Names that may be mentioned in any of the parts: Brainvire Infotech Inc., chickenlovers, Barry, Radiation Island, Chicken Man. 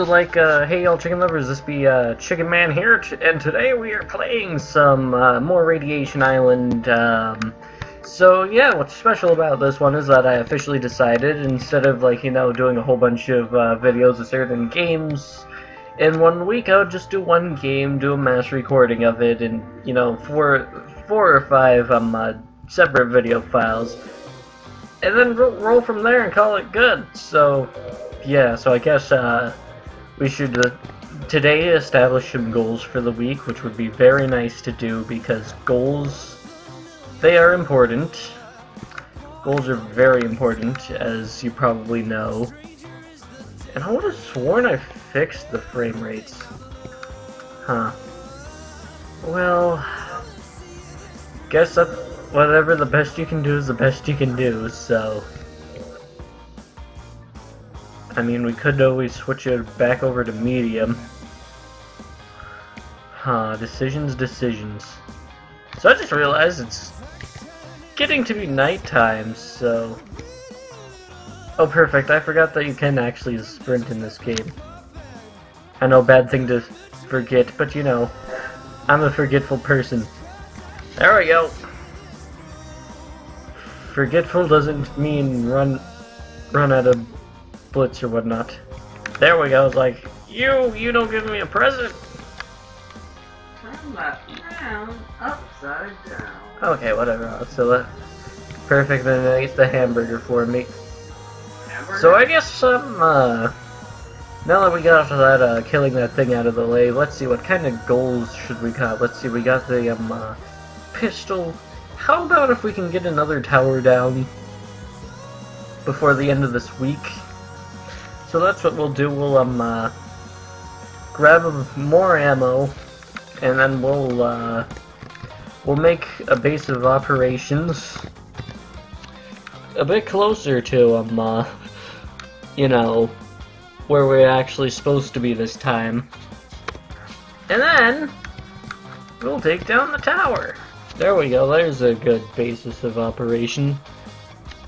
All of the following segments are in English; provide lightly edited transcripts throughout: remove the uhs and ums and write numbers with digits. So like, hey y'all chicken lovers, this be Chicken Man here, and today we are playing some more Radiation Island. So yeah, what's special about this one is that I officially decided, instead of like, you know, doing a whole bunch of videos of certain games in one week, I would just do one game, do a mass recording of it, and you know, four or five separate video files, and then roll from there and call it good. So yeah, so I guess we should today establish some goals for the week, which would be very nice to do because goals, they are important. Goals are very important, as you probably know. And I would have sworn I fixed the frame rates. Huh. Well, guess that whatever the best you can do is the best you can do, so... I mean, we could always switch it back over to medium. Huh, decisions. So I just realized it's getting to be nighttime, so... Oh, perfect, I forgot that you can actually sprint in this game. I know, bad thing to forget, but you know, I'm a forgetful person. There we go! Forgetful doesn't mean run out of... blitz or whatnot. There we go. I was like, you don't give me a present. Turn that down, upside down. Okay, whatever. So that perfect. Then I get the hamburger for me. Hamburger? So I guess now that we got that killing that thing out of the way, let's see what kind of goals should we got. Let's see. We got the pistol. How about if we can get another tower down before the end of this week? So that's what we'll do. We'll grab more ammo, and then we'll make a base of operations a bit closer to you know, where we're actually supposed to be this time. And then we'll take down the tower. There we go. There's a good basis of operation.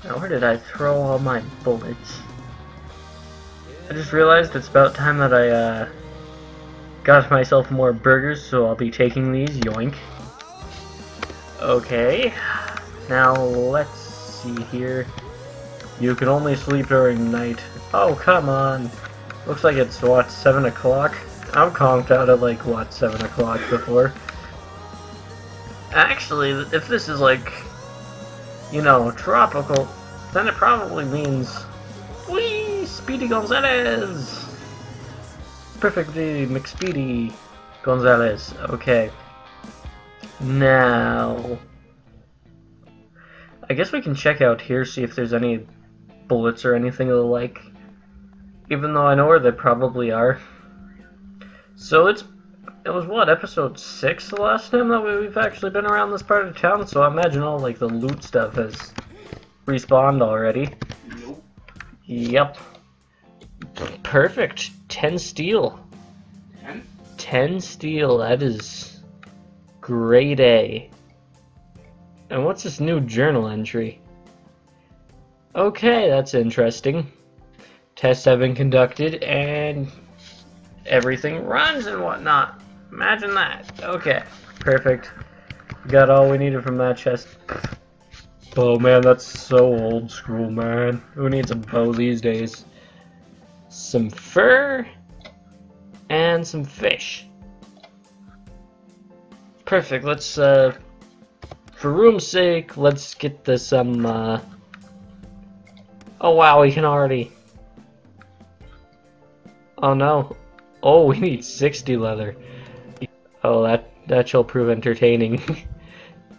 Now, where did I throw all my bullets? I just realized it's about time that I got myself more burgers, so I'll be taking these. Yoink. Okay, now let's see here. You can only sleep during night. Oh, come on. Looks like it's, what, 7 o'clock? I'm conked out at, like, what, 7 o'clock before. Actually, if this is, like, you know, tropical, then it probably means... Whee! Speedy Gonzales! Perfectly McSpeedy Gonzales. Okay. Now... I guess we can check out here, see if there's any bullets or anything of the like. Even though I know where they probably are. So it was what, episode 6 the last time that we've actually been around this part of town? So I imagine all like the loot stuff has respawned already. Yep. Perfect. 10 steel. 10? 10 steel. That is grade A. And what's this new journal entry? Okay, that's interesting. Tests have been conducted and everything runs and whatnot. Imagine that. Okay. Perfect. Got all we needed from that chest. Oh man, that's so old school, man. Who needs a bow these days? Some fur and some fish. Perfect. Let's for room's sake, let's get this oh wow, we can already. Oh no. Oh, we need 60 leather. Oh, that shall prove entertaining.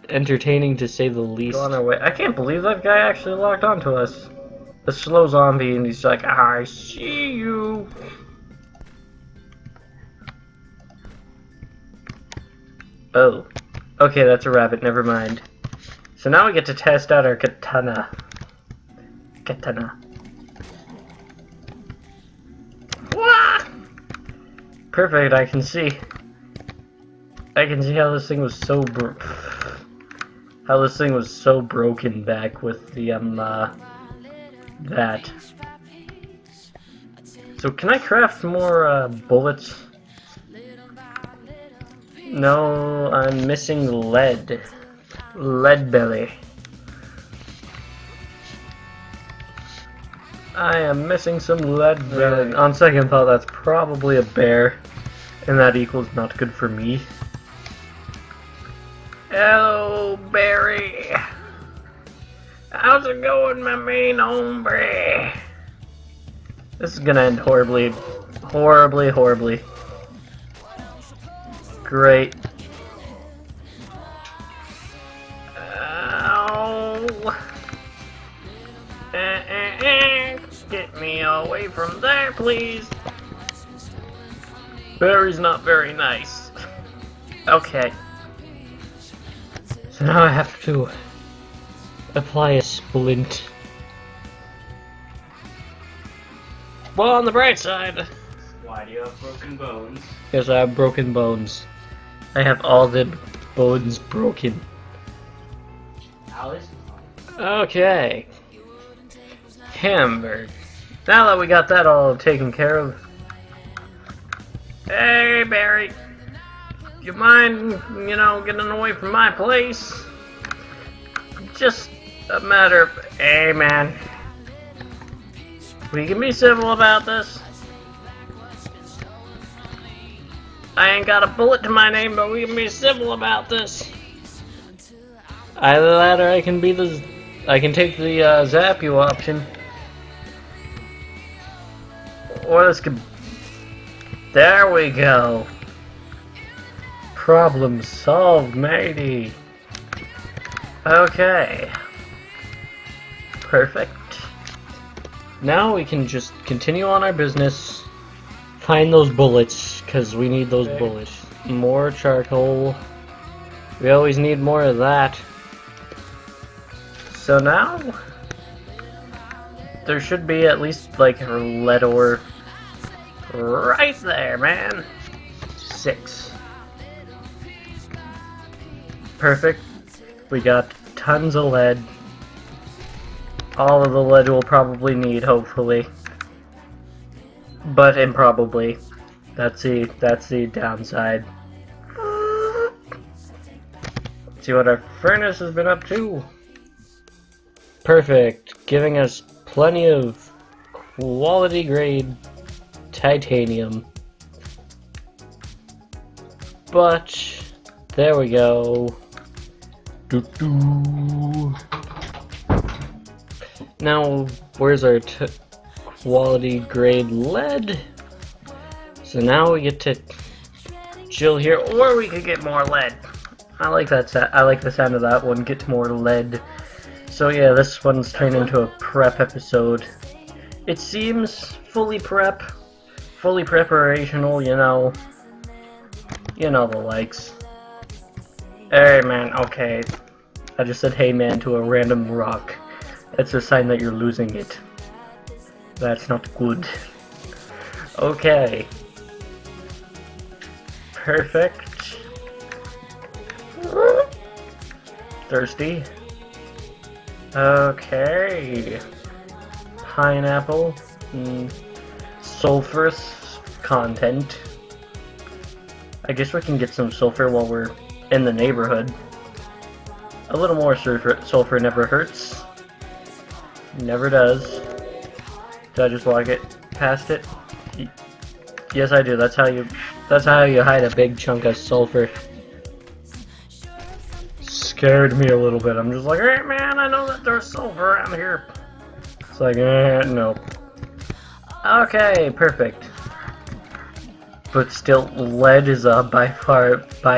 Entertaining to say the least. Go on our way. I can't believe that guy actually locked onto us. A slow zombie, and he's like, I see you. Oh. Okay, that's a rabbit. Never mind. So now we get to test out our katana. Perfect, I can see. I can see how this thing was so broken back with the, that. So can I craft more, bullets? No, I'm missing lead. Lead belly. I am missing some lead belly. On second thought, that's probably a bear, and that equals not good for me. Hello, Barry. How's it going, my main hombre? This is gonna end horribly. Horribly, horribly. Great. Get me away from there, please. Barry's not very nice. Okay. So now I have to apply a splint. Well, on the bright side. Why do you have broken bones? Because I have broken bones. I have all the bones broken. Alice? Okay. Hamburg. Now that we got that all taken care of. Hey, Barry. You mind, you know, getting away from my place? Just a matter of... Hey, man. We can be civil about this. I ain't got a bullet to my name, but we can be civil about this. Either that or I can be the... I can take the zap you option. Or this could... There we go. Problem solved, matey. Okay. Perfect. Now we can just continue on our business. Find those bullets, because we need those bullets. More charcoal. We always need more of that. So now, there should be at least like a lead ore right there, man. 6. Perfect. We got tons of lead. All of the lead we'll probably need, hopefully. But improbably. That's the downside. Let's see what our furnace has been up to. Perfect. Giving us plenty of quality grade titanium. But there we go. Doo-doo. Now, where's our quality grade lead? So now we get to chill here, or we could get more lead. I like that. I like the sound of that one. Get more lead. So yeah, this one's turned into a prep episode. It seems fully prep, fully preparational. You know the likes. Hey man. Okay, I just said "hey man" to a random rock. That's a sign that you're losing it. That's not good. Okay. Perfect. Thirsty. Okay. Pineapple. Sulfurous content. I guess we can get some sulfur while we're in the neighborhood. A little more sulfur never hurts. Never does. Did I just walk it past it? Yes, I do. That's how you hide a big chunk of sulfur. Scared me a little bit. I'm just like, hey man, I know that there's sulfur around here. It's like, no. Okay, perfect. But still, lead is by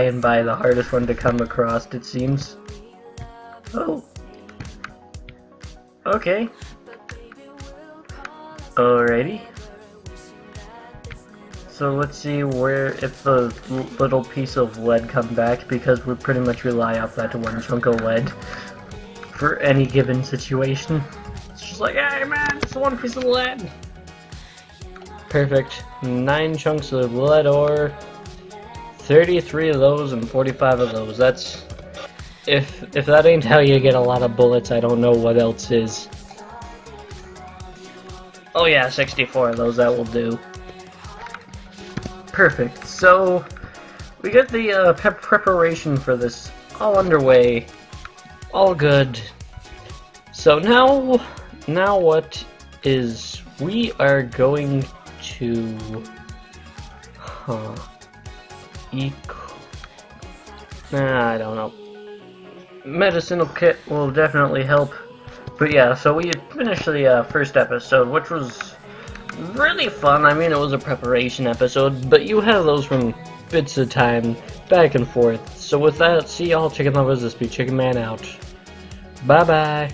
and by the hardest one to come across, it seems. Oh. Okay. Alrighty. So let's see where if the little piece of lead come back, because we pretty much rely off that one chunk of lead for any given situation. It's just like, hey man, it's one piece of lead. Perfect. 9 chunks of lead ore, 33 of those, and 45 of those. That's... If that ain't how you get a lot of bullets, I don't know what else is. Oh yeah, 64 of those, that will do. Perfect. So, we get the preparation for this all underway. All good. So now what is... we are going to... I don't know. Medicinal kit will definitely help. But yeah, so we finished the first episode, which was really fun. I mean, it was a preparation episode, but you have those from bits of time, back and forth. So with that, see y'all, chicken lovers, this be Chicken Man out. Bye-bye.